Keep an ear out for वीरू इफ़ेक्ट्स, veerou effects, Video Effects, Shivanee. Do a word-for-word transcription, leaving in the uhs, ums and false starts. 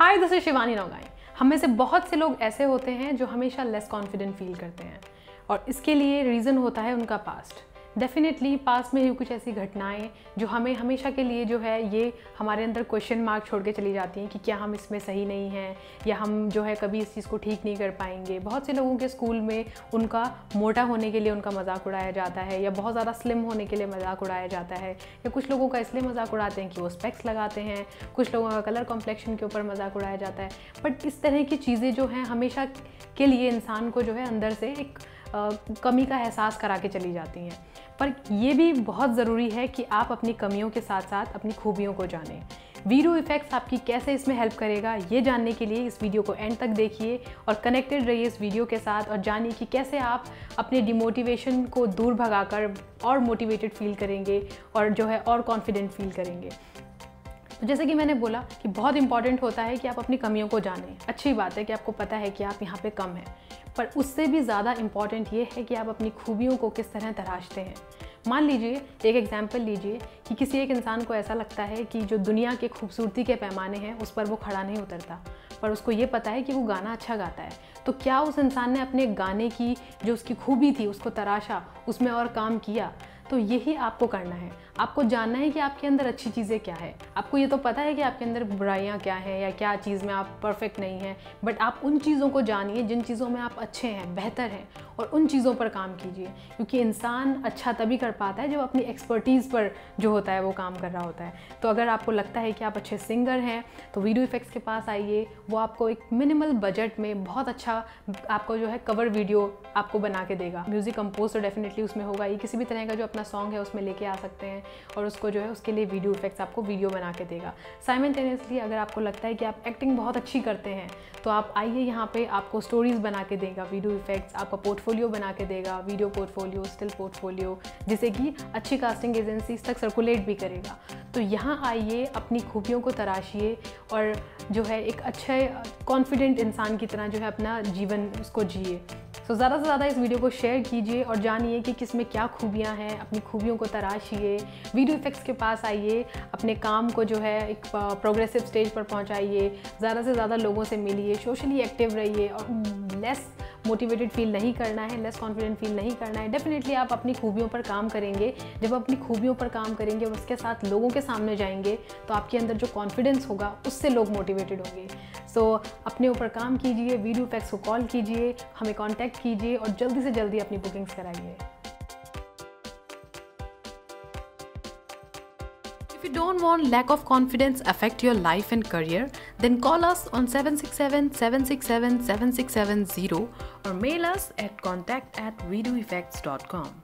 Hi this is Shivani Naugai. हम में से बहुत से लोग ऐसे होते हैं जो हमेशा लेस कॉन्फिडेंट फील करते हैं और इसके लिए रीज़न होता है उनका पास्ट। डेफिनेटली पास्ट में ही कुछ ऐसी घटनाएं जो हमें हमेशा के लिए जो है ये हमारे अंदर क्वेश्चन मार्क छोड़ के चली जाती हैं कि क्या हम इसमें सही नहीं हैं या हम जो है कभी इस चीज़ को ठीक नहीं कर पाएंगे। बहुत से लोगों के स्कूल में उनका मोटा होने के लिए उनका मजाक उड़ाया जाता है या बहुत ज़्यादा स्लिम होने के लिए मजाक उड़ाया जाता है या कुछ लोगों का इसलिए मजाक उड़ाते हैं कि वो स्पेक्स लगाते हैं, कुछ लोगों का कलर कॉम्प्लेक्शन के ऊपर मजाक उड़ाया जाता है। बट इस तरह की चीज़ें जो हैं हमेशा के लिए इंसान को जो है अंदर से एक कमी का एहसास करा के चली जाती हैं। पर यह भी बहुत ज़रूरी है कि आप अपनी कमियों के साथ साथ अपनी खूबियों को जानें। वीरू इफ़ेक्ट्स आपकी कैसे इसमें हेल्प करेगा, ये जानने के लिए इस वीडियो को एंड तक देखिए और कनेक्टेड रहिए इस वीडियो के साथ और जानिए कि कैसे आप अपने डिमोटिवेशन को दूर भगाकर और मोटिवेटेड फील करेंगे और जो है और कॉन्फिडेंट फील करेंगे। तो जैसे कि मैंने बोला कि बहुत इंपॉर्टेंट होता है कि आप अपनी कमियों को जानें। अच्छी बात है कि आपको पता है कि आप यहाँ पे कम हैं, पर उससे भी ज़्यादा इम्पॉर्टेंट ये है कि आप अपनी खूबियों को किस तरह तराशते हैं। मान लीजिए, एक एग्जाम्पल लीजिए कि किसी एक इंसान को ऐसा लगता है कि जो दुनिया के खूबसूरती के पैमाने हैं उस पर वो खड़ा नहीं उतरता, पर उसको ये पता है कि वो गाना अच्छा गाता है। तो क्या उस इंसान ने अपने गाने की जो उसकी खूबी थी उसको तराशा, उसमें और काम किया? तो यही आपको करना है। आपको जानना है कि आपके अंदर अच्छी चीज़ें क्या है। आपको ये तो पता है कि आपके अंदर बुराइयाँ क्या हैं या क्या चीज़ में आप परफेक्ट नहीं हैं, बट आप उन चीज़ों को जानिए जिन चीज़ों में आप अच्छे हैं, बेहतर हैं, और उन चीज़ों पर काम कीजिए। क्योंकि इंसान अच्छा तभी कर पाता है जब अपनी एक्सपर्टीज़ पर जो होता है वो काम कर रहा होता है। तो अगर आपको लगता है कि आप अच्छे सिंगर हैं तो वीडियो इफ़ेक्ट्स के पास आइए। वो आपको एक मिनिमल बजट में बहुत अच्छा आपको जो है कवर वीडियो आपको बना के देगा। म्यूज़िक कंपोज तो डेफिनेटली उसमें होगा ही, किसी भी तरह का जो अपना सॉन्ग है उसमें लेके आ सकते हैं और उसको जो है उसके लिए वीडियो इफेक्ट्स आपको वीडियो बना के देगा। साइमल्टेनियसली अगर आपको लगता है कि आप एक्टिंग बहुत अच्छी करते हैं तो आप आइए, यहाँ पे आपको स्टोरीज़ बना के देगा वीडियो इफेक्ट्स, आपका पोर्टफोलियो बना के देगा, वीडियो पोर्टफोलियो, स्टिल पोर्टफोलियो, जिसे कि अच्छी कास्टिंग एजेंसीज तक सर्कुलेट भी करेगा। तो यहाँ आइए, अपनी खूबियों को तराशिए और जो है एक अच्छे कॉन्फिडेंट इंसान की तरह जो है अपना जीवन उसको जिए। तो ज़्यादा से ज़्यादा इस वीडियो को शेयर कीजिए और जानिए कि किस में क्या खूबियां हैं। अपनी खूबियों को तराशिए, वीडियो इफ़ेक्ट्स के पास आइए, अपने काम को जो है एक प्रोग्रेसिव स्टेज पर पहुंचाइए, ज़्यादा से ज़्यादा लोगों से मिलिए, सोशली एक्टिव रहिए और लेस मोटिवेटेड फील नहीं करना है, लेस कॉन्फिडेंट फील नहीं करना है। डेफिनेटली आप अपनी खूबियों पर काम करेंगे। जब आप अपनी खूबियों पर काम करेंगे और उसके साथ लोगों के सामने जाएंगे तो आपके अंदर जो कॉन्फिडेंस होगा उससे लोग मोटिवेटेड होंगे। सो अपने ऊपर काम कीजिए, वीडियो इफ़ेक्ट्स को कॉल कीजिए, हमें कॉन्टैक्ट कीजिए और जल्दी से जल्दी अपनी बुकिंग्स कराइए। If you don't want lack of confidence affect your life and career, then call us on seven six seven, seven six seven, seven six seven zero or mail us at contact at veerou effects dot com.